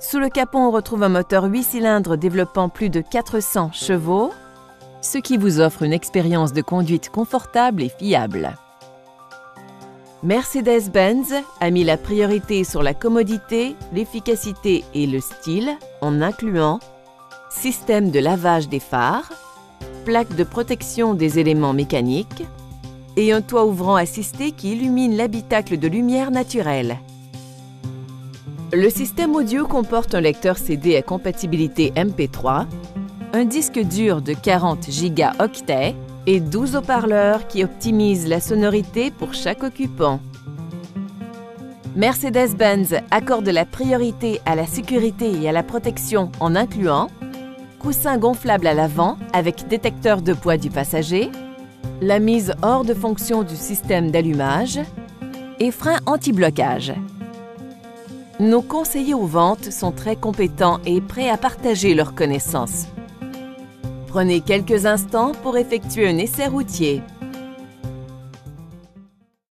Sous le capot, on retrouve un moteur 8 cylindres développant plus de 400 chevaux, ce qui vous offre une expérience de conduite confortable et fiable. Mercedes-Benz a mis la priorité sur la commodité, l'efficacité et le style en incluant système de lavage des phares, plaque de protection des éléments mécaniques et un toit ouvrant assisté qui illumine l'habitacle de lumière naturelle. Le système audio comporte un lecteur CD à compatibilité MP3, un disque dur de 40 gigaoctets et 12 haut-parleurs qui optimisent la sonorité pour chaque occupant. Mercedes-Benz accorde la priorité à la sécurité et à la protection en incluant coussin gonflable à l'avant avec détecteur de poids du passager, la mise hors de fonction du système d'allumage et frein anti-blocage. Nos conseillers aux ventes sont très compétents et prêts à partager leurs connaissances. Prenez quelques instants pour effectuer un essai routier.